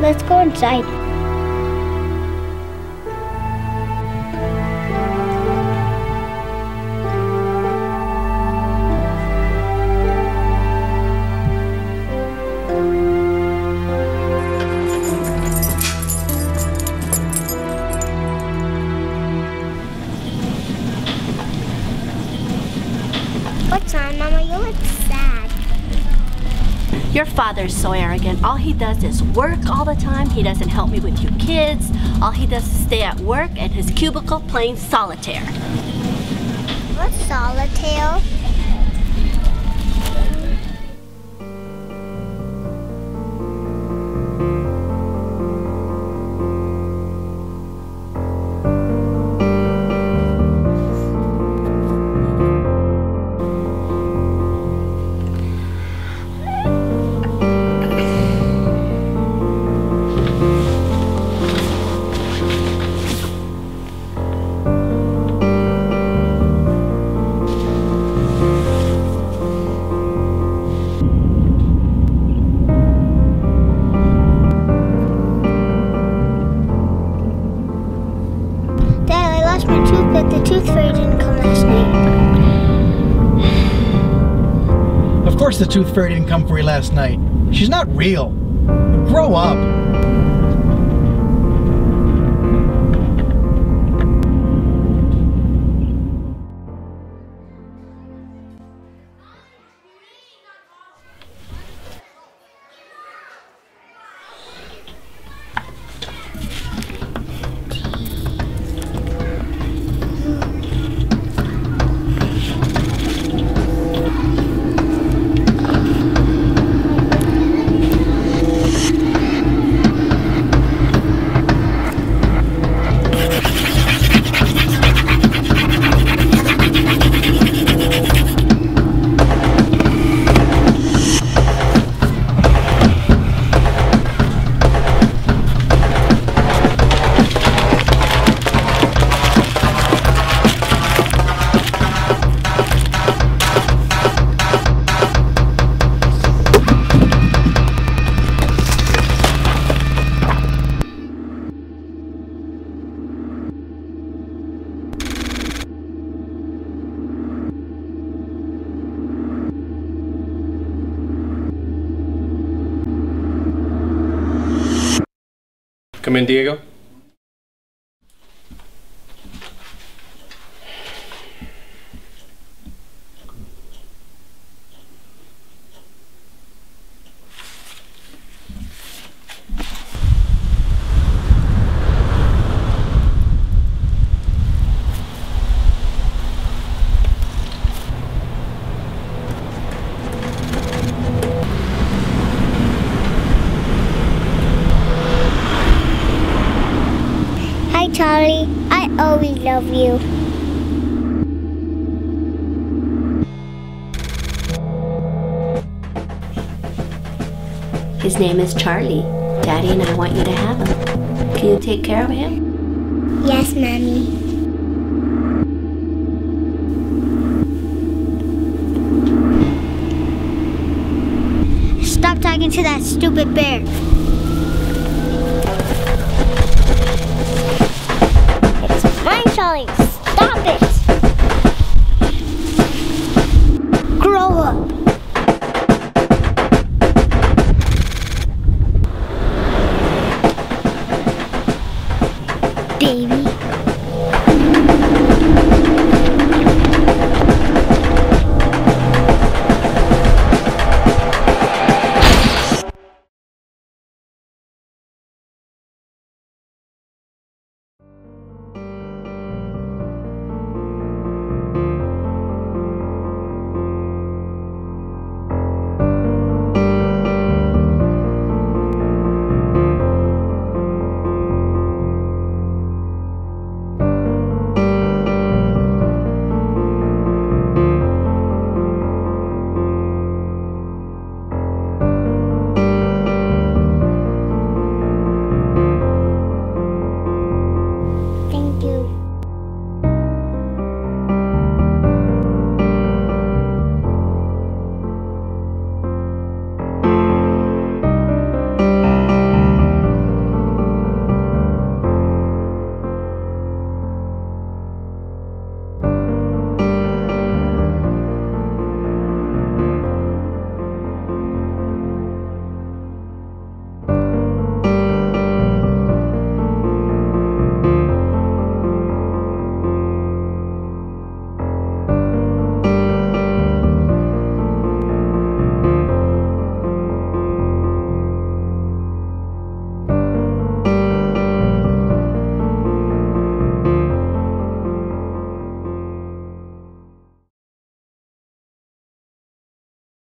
Let's go inside. What's on, Mama? You look sad. Your father's so arrogant. All he does is work all the time. He doesn't help me with you kids. All he does is stay at work at his cubicle playing solitaire. What's solitaire? But the tooth fairy didn't come last night. Of course the tooth fairy didn't come for you last night. She's not real. Grow up. Come in, Diego. Charlie, I always love you. His name is Charlie. Daddy and I want you to have him. Can you take care of him? Yes, Mommy. Stop talking to that stupid bear. Charlie, stop it! Grow up! Baby.